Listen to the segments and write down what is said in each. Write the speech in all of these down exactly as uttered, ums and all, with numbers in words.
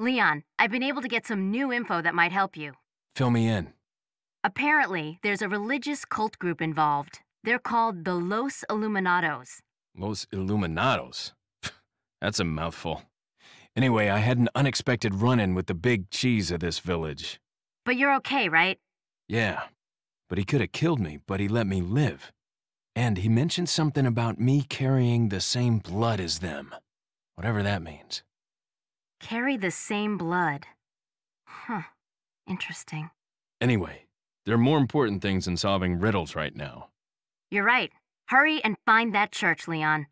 Leon, I've been able to get some new info that might help you. Fill me in. Apparently, there's a religious cult group involved. They're called the Los Illuminados. Los Illuminados? That's a mouthful. Anyway, I had an unexpected run-in with the big cheese of this village. But you're okay, right? Yeah. But he could have killed me, but he let me live. And he mentioned something about me carrying the same blood as them. Whatever that means. Carry the same blood. Huh. Interesting. Anyway, there are more important things than solving riddles right now. You're right. Hurry and find that church, Leon.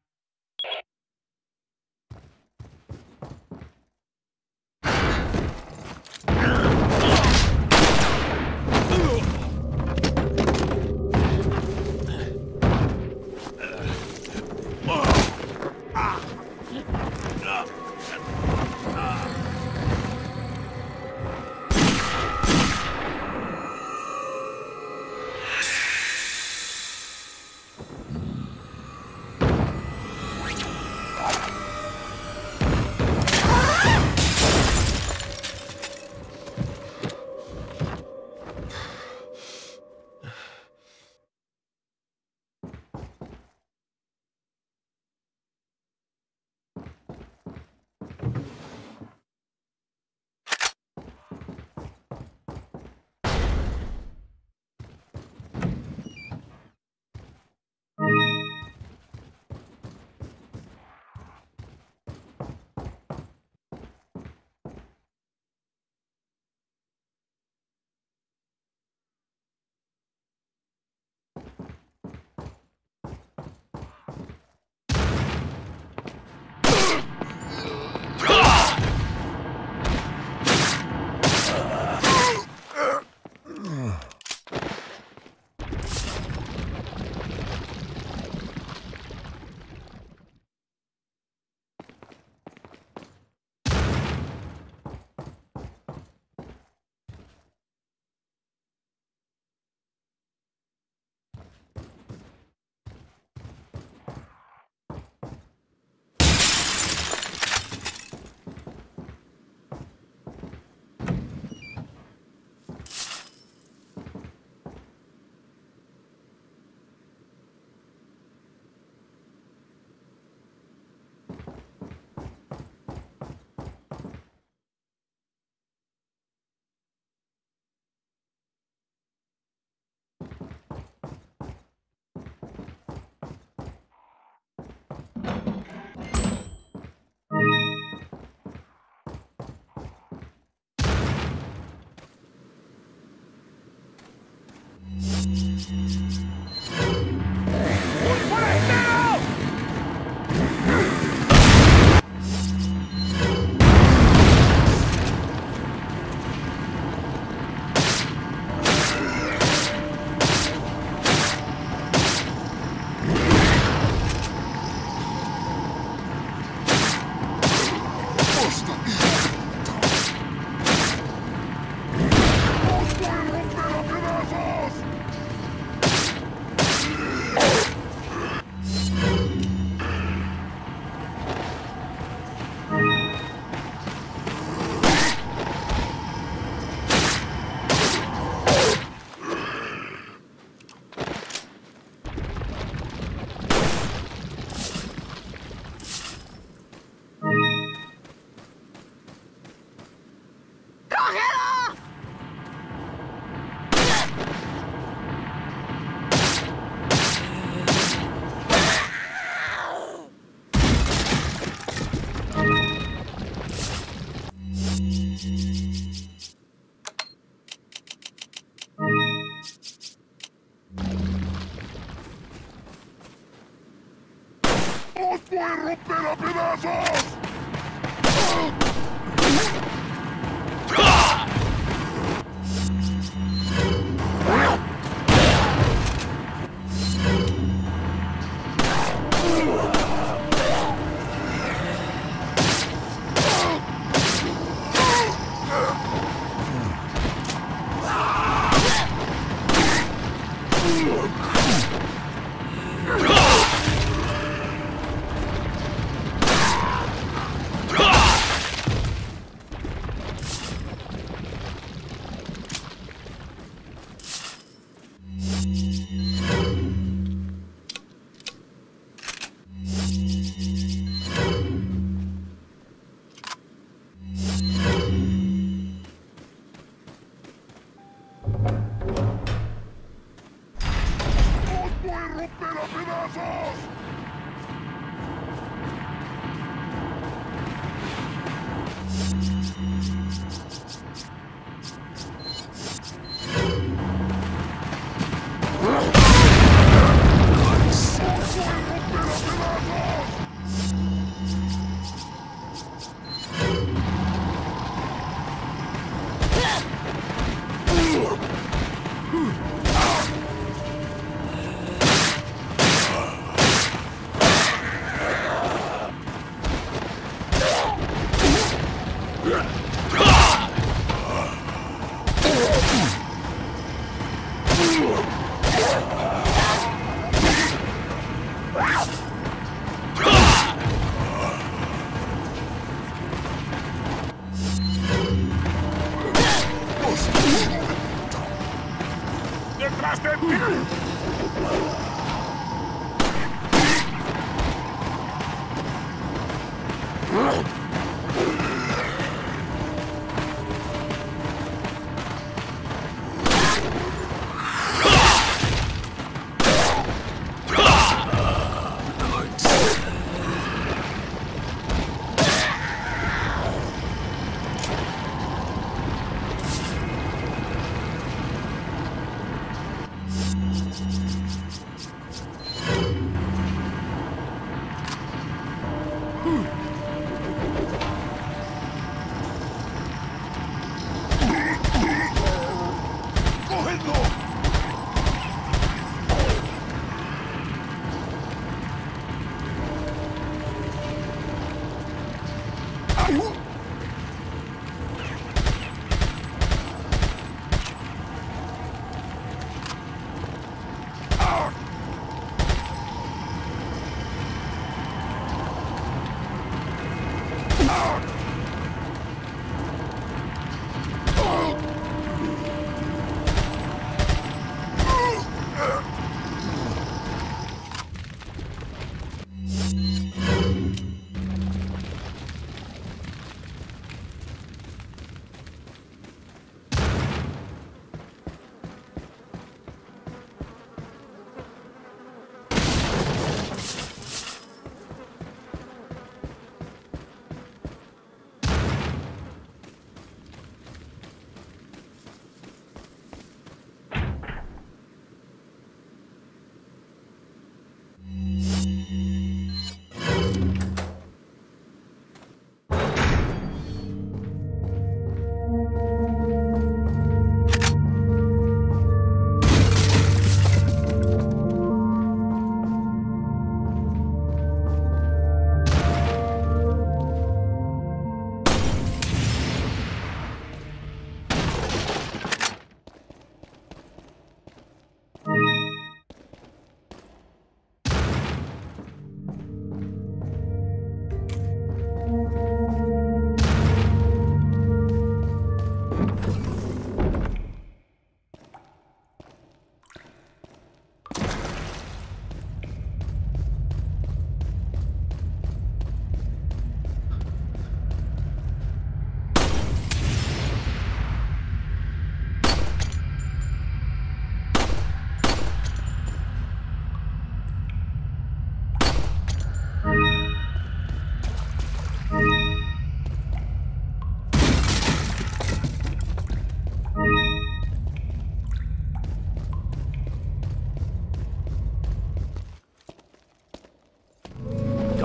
¡Romper a pedazos!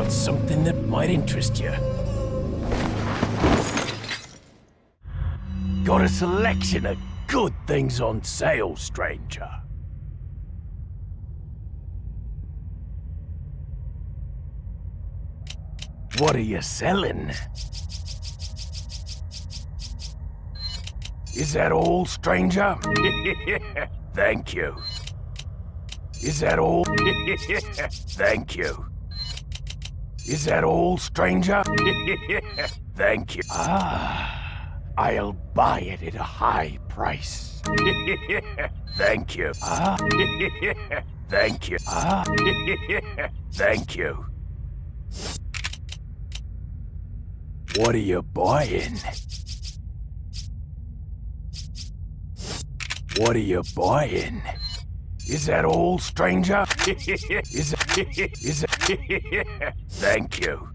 Something that might interest you. Got a selection of good things on sale, stranger. What are you selling? Is that all, stranger? Thank you. Is that all? Thank you. Is that all, stranger? Thank you. Ah, I'll buy it at a high price. Thank you. Ah, thank you. Ah, thank you. What are you buying? What are you buying? Is that all, stranger? Is it? Is it? Thank you.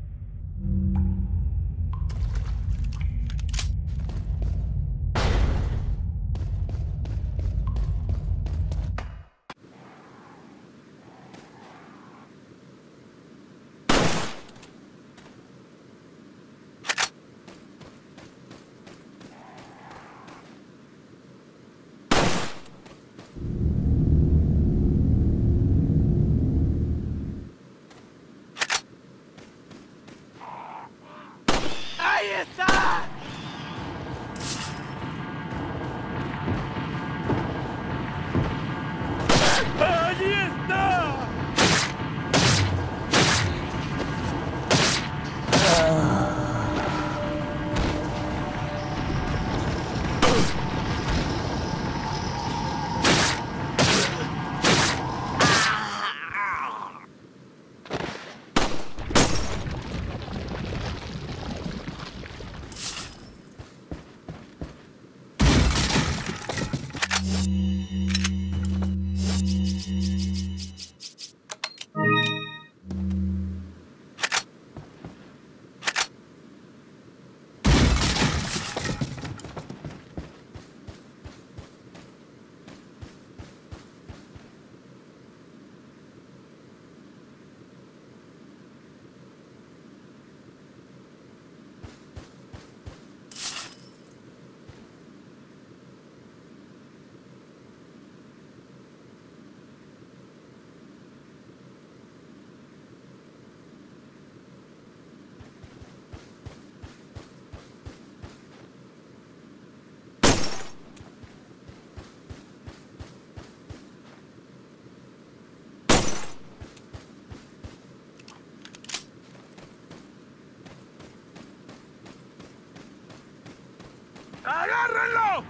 ¡Agárrenlo!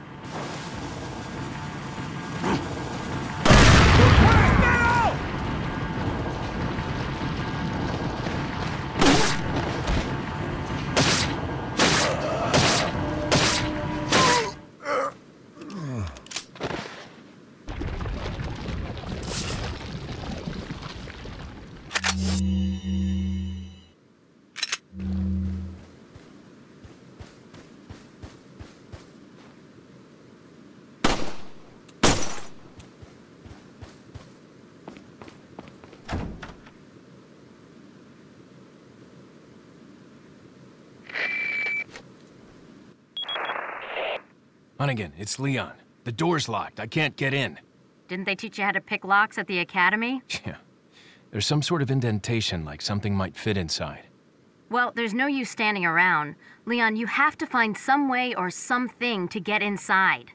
Hunnigan, it's Leon. The door's locked. I can't get in. Didn't they teach you how to pick locks at the academy? Yeah. There's some sort of indentation, like something might fit inside. Well, there's no use standing around. Leon, you have to find some way or something to get inside.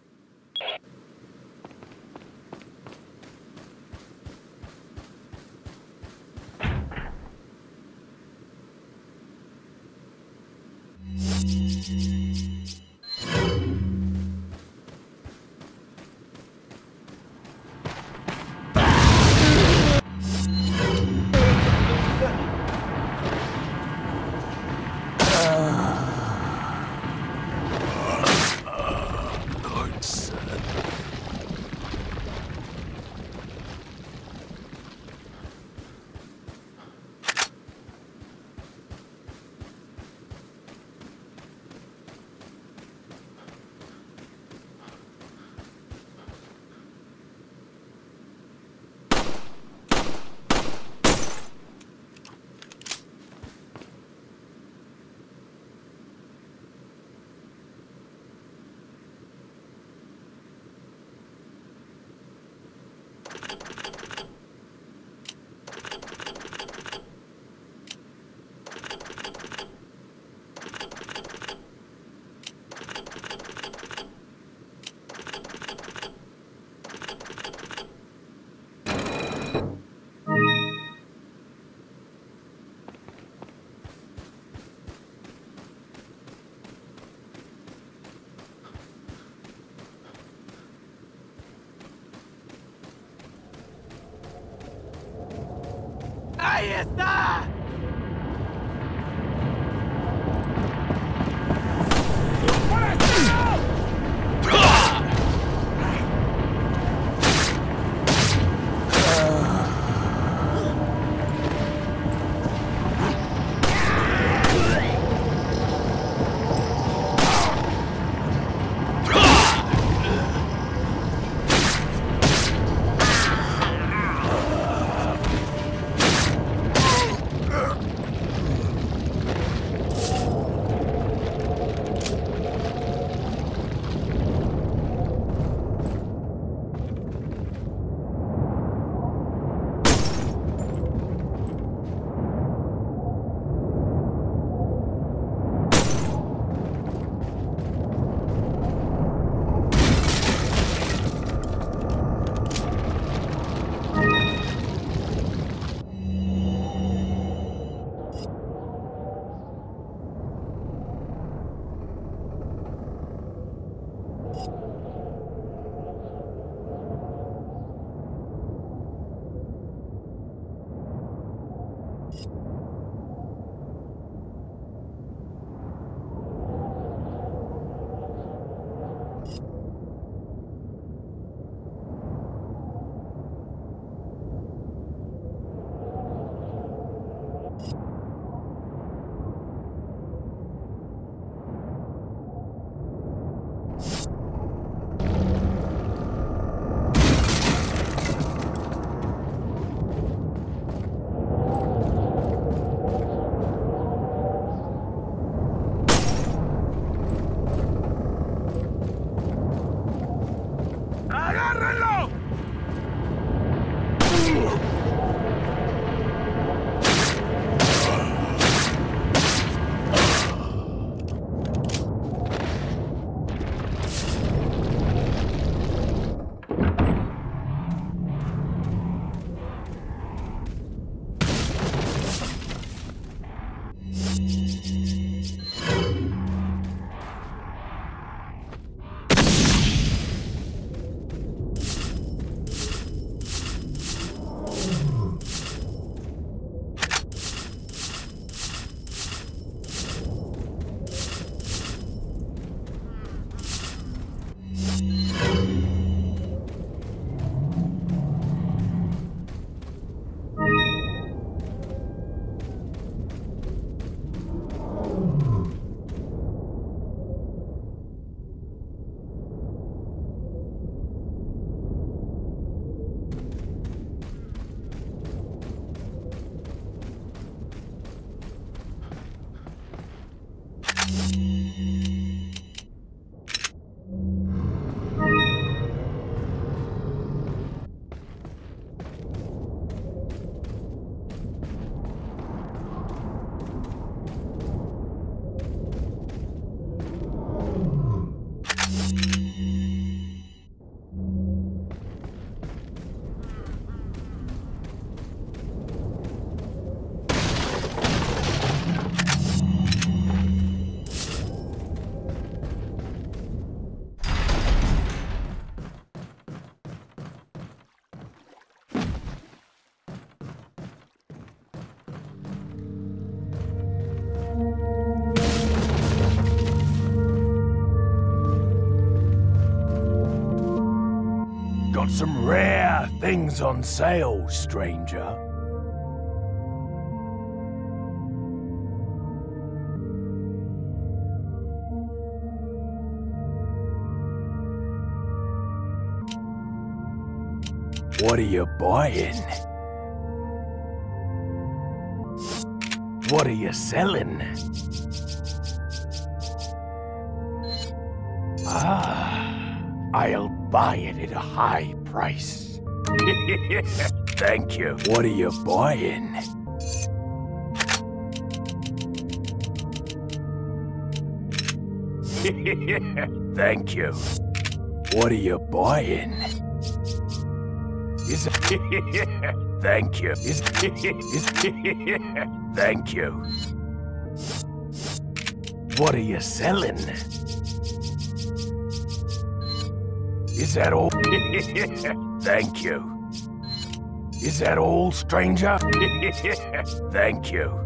¡Ahí está! got some rare things on sale, stranger. What are you buying? What are you selling? Ah, I'll buy it at a high price. Thank you. What are you buying? Thank you. What are you buying? Is Thank you. Is Thank you. What are you selling? Is that all? Thank you. Is that all, stranger? Thank you.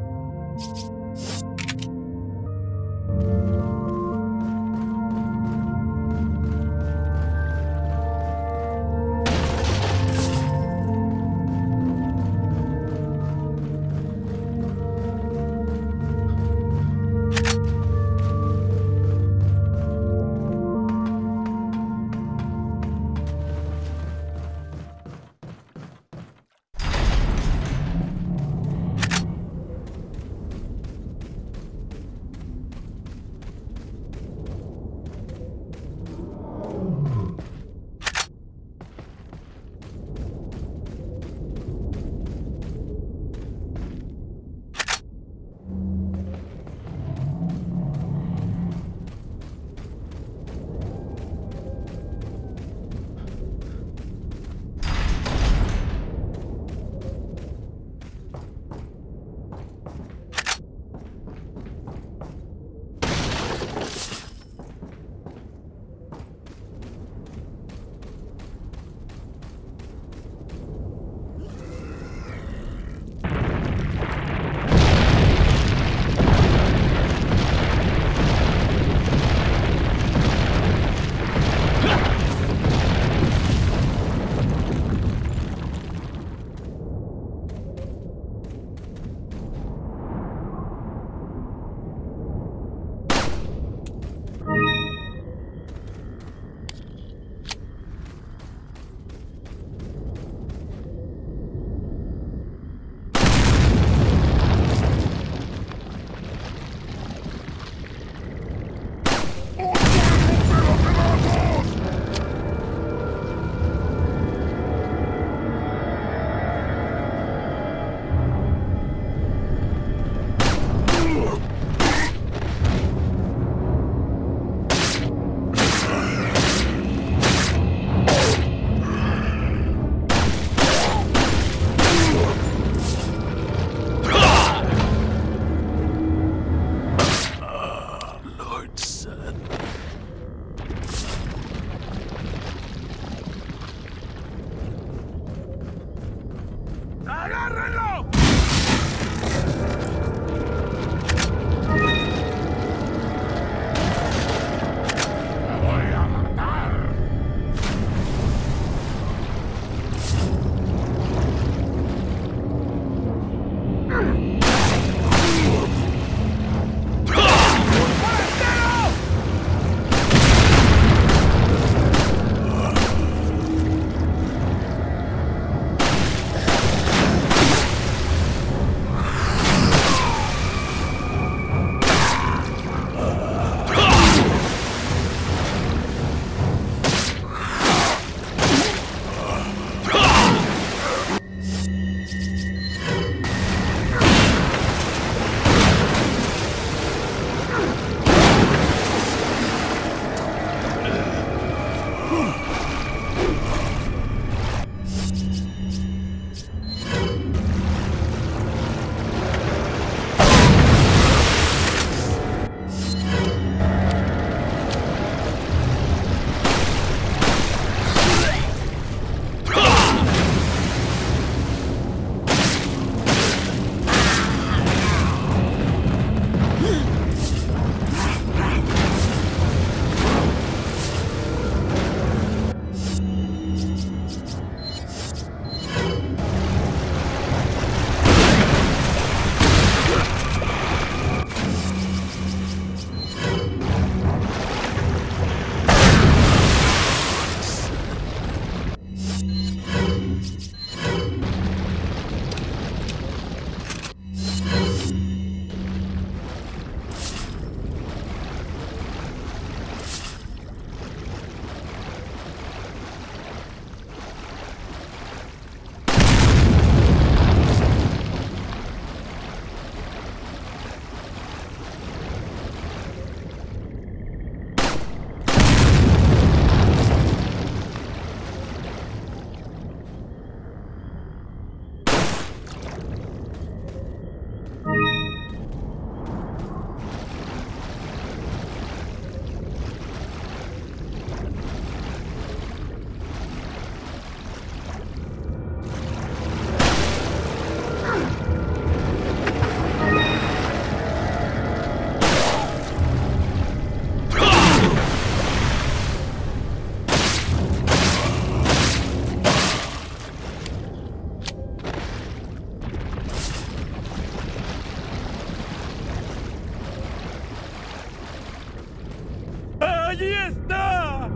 ¡Allí está!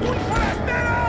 ¡Un forastero!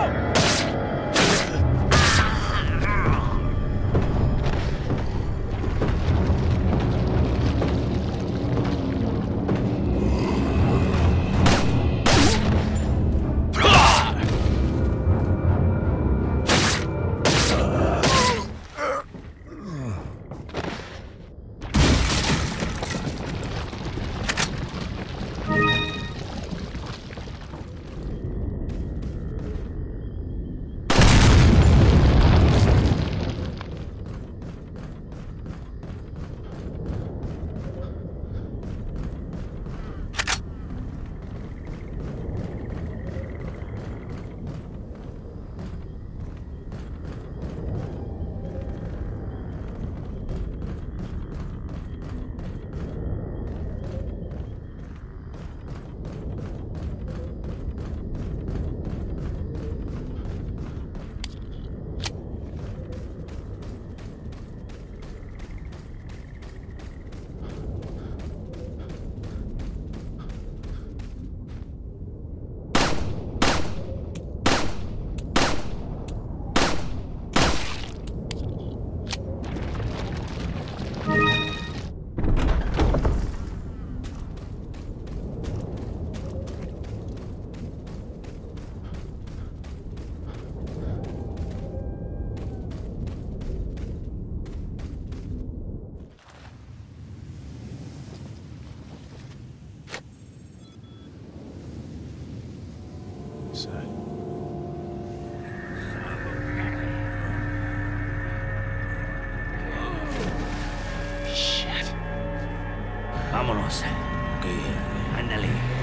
Vámonos. Ok, ándale.